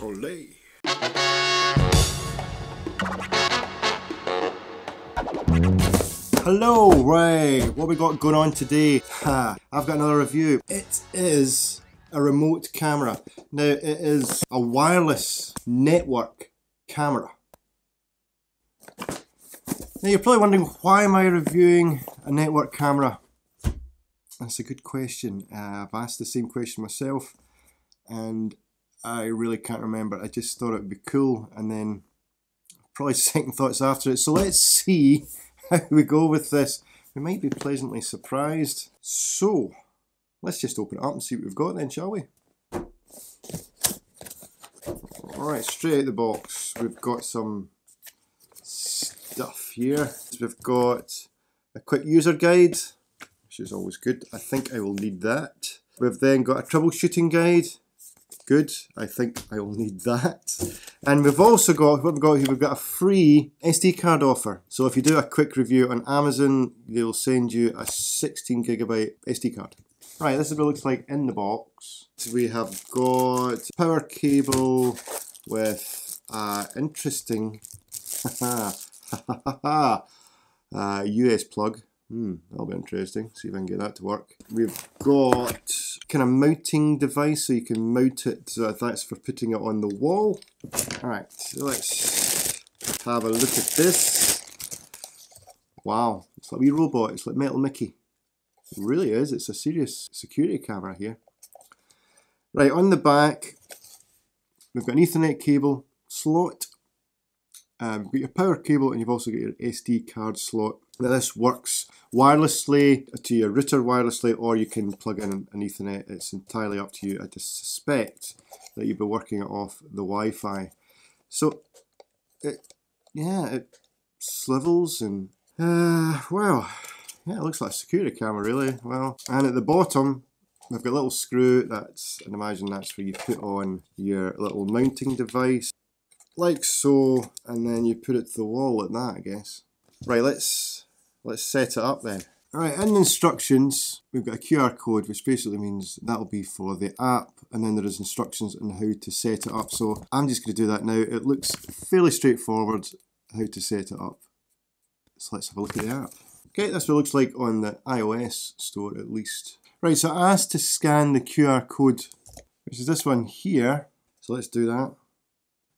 Olé! Hello, right, what we got going on today? I've got another review. It is a remote camera. Now, it is a wireless network camera. Now, you're probably wondering, why am I reviewing a network camera? That's a good question. I've asked the same question myself, and I really can't remember. I just thought it would be cool, and then probably second thoughts after it. So let's see how we go with this. We might be pleasantly surprised. So let's just open it up and see what we've got then, shall we? All right, straight out the box, we've got some stuff here. We've got a quick user guide, which is always good. I think I will need that. We've then got a troubleshooting guide. Good, I think I will need that. And we've also got, what we've got here, we've got a free SD card offer. So if you do a quick review on Amazon, they'll send you a 16GB SD card. Right, this is what it looks like in the box. We have got power cable with interesting US plug. That'll be interesting. See if I can get that to work. We've got kind of mounting device, so you can mount it. So that's for putting it on the wall. All right, so let's have a look at this. Wow, it's like a wee robot. It's like Metal Mickey. It really is. It's a serious security camera here. Right, on the back, we've got an Ethernet cable slot. You've got your power cable, and you've also got your SD card slot. Now this works wirelessly to your router wirelessly, or you can plug in an Ethernet. It's entirely up to you. I just suspect that you'll be working it off the Wi-Fi. So, it swivels and, it looks like a security camera really. Well, and at the bottom, we've got a little screw. I'd imagine that's where you put on your little mounting device. Like so, and then you put it to the wall like that, I guess. Right, let's set it up then. All right, in the instructions, we've got a QR code, which basically means that'll be for the app, and then there is instructions on how to set it up. So I'm just going to do that now. It looks fairly straightforward how to set it up. So let's have a look at the app. Okay, that's what it looks like on the iOS store at least. Right, so I asked to scan the QR code, which is this one here. So let's do that.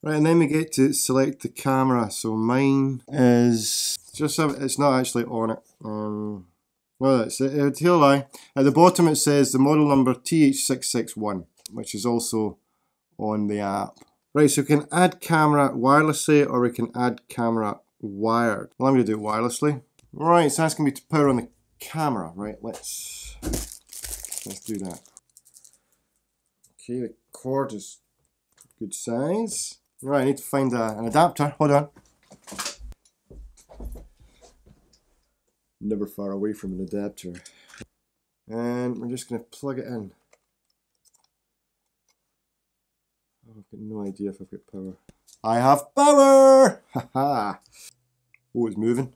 Right, and then we get to select the camera. So mine is just, it's not actually on it. It's a lie. At the bottom it says the model number TH661, which is also on the app. Right, so we can add camera wirelessly, or we can add camera wired. Well, I'm gonna do it wirelessly. Right, it's asking me to power on the camera. Right, let's do that. Okay, the cord is good size. Right, I need to find an adapter. Hold on. Never far away from an adapter. And we're just going to plug it in. Oh, I've got no idea if I've got power. I have power! Haha! Oh, it's moving.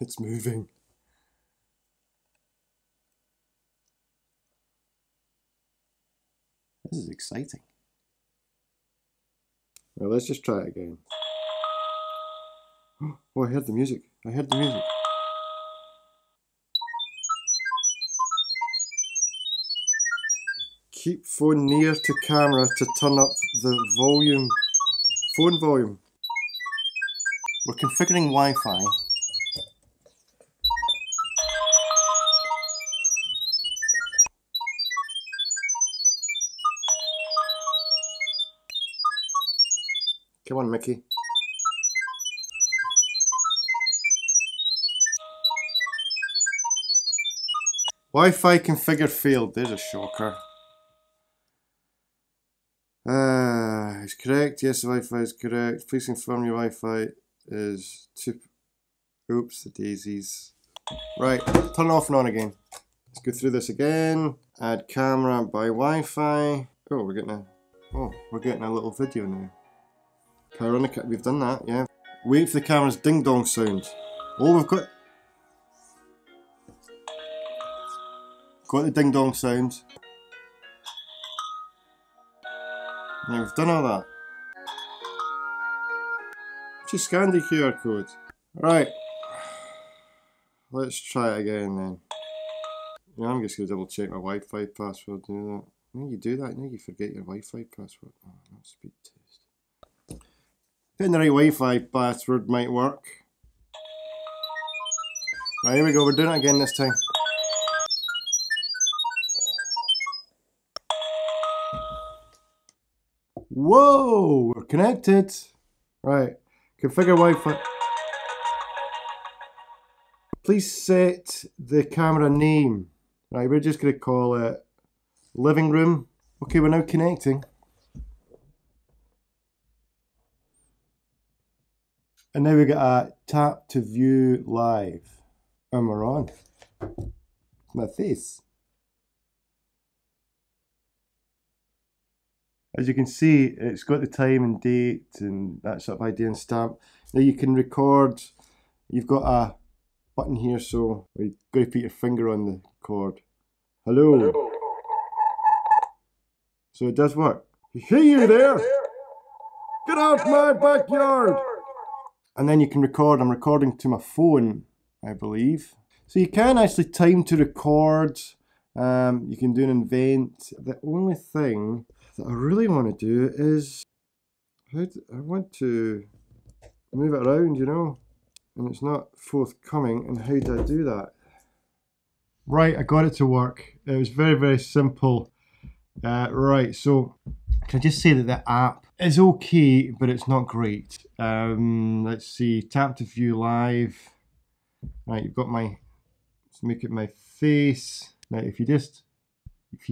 It's moving. This is exciting. Well, let's just try it again. Oh, I heard the music. I heard the music. Keep phone near to camera to turn up the volume. Phone volume. We're configuring Wi-Fi. Come on, Mickey. Wi-Fi configure failed. There's a shocker. It's correct. Yes, the Wi-Fi is correct. Please confirm your Wi-Fi is too... Oops, the daisies. Right, turn off and on again. Let's go through this again. Add camera by Wi-Fi. Oh, we're getting a little video now. Power on the camera. We've done that, yeah. Wait for the camera's ding-dong sound. Oh, we've got the ding-dong sound. Now we've done all that. Just scanned the QR code. Right. Let's try it again then. Yeah, I'm just going to double check my Wi-Fi password. Do that. No, you do that. No, you forget your Wi-Fi password. Oh, not speed test. Putting the right Wi-Fi password might work. Right, here we go. We're doing it again this time. Whoa! We're connected. Right. Configure Wi-Fi. Please set the camera name. Right, we're just going to call it living room. Okay, we're now connecting. And now we've got a tap to view live. And we're on. My face. As you can see, it's got the time and date and that sort of idea and stamp. Now you can record. You've got a button here, so you've got to put your finger on the cord. Hello. Hello. So it does work. Hey, you there! Get out my backyard! And then you can record. I'm recording to my phone, I believe. So you can actually time to record. You can do an event. The only thing that I really want to do is I want to move it around, you know? And it's not forthcoming, and how do I do that? Right, I got it to work. It was very, very simple. Right, so can I just say that the app is okay, but it's not great. Let's see, tap to view live. Right, you've got my, let's make it my face. Now, if you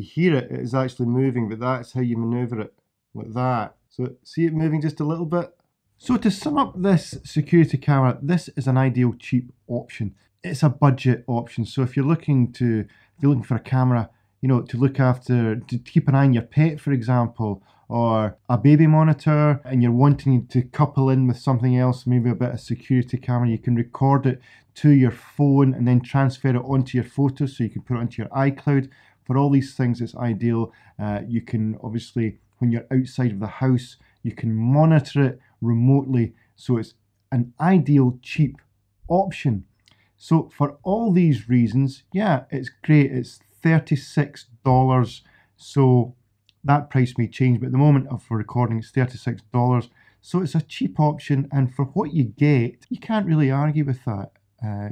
hear it, it is actually moving, but that's how you maneuver it, like that. So see it moving just a little bit? So to sum up this security camera, this is an ideal cheap option. It's a budget option. So if you're looking for a camera, you know, to look after, to keep an eye on your pet, for example, or a baby monitor, and you're wanting to couple in with something else, maybe a bit of security camera, you can record it to your phone and then transfer it onto your photos, so you can put it onto your iCloud. For all these things, it's ideal. You can obviously, when you're outside of the house, you can monitor it remotely, so it's an ideal cheap option. So for all these reasons, yeah, it's great. It's $36, so that price may change, but at the moment of recording it's $36, so it's a cheap option, and for what you get, you can't really argue with that.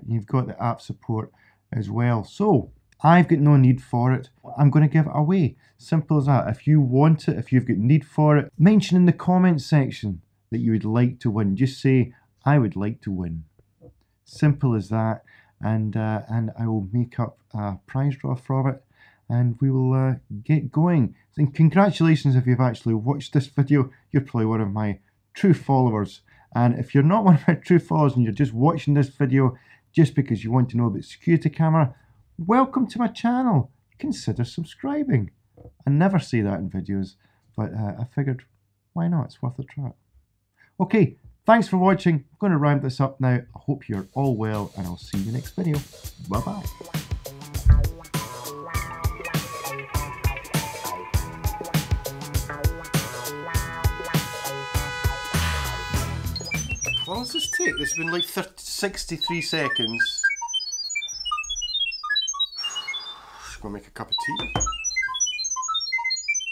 You've got the app support as well, so I've got no need for it. I'm going to give it away. Simple as that. If you want it, if you've got need for it, mention in the comment section that you would like to win. Just say, I would like to win. Simple as that. And I will make up a prize draw for it, and we will get going. And congratulations if you've actually watched this video. You're probably one of my true followers. And if you're not one of my true followers and you're just watching this video just because you want to know about security camera, welcome to my channel. Consider subscribing. I never say that in videos, but I figured, why not? It's worth a try. Okay, thanks for watching. I'm going to round this up now. I hope you're all well, and I'll see you next video. Bye-bye. How long does this take? This has been like 63 seconds. Just gonna make a cup of tea.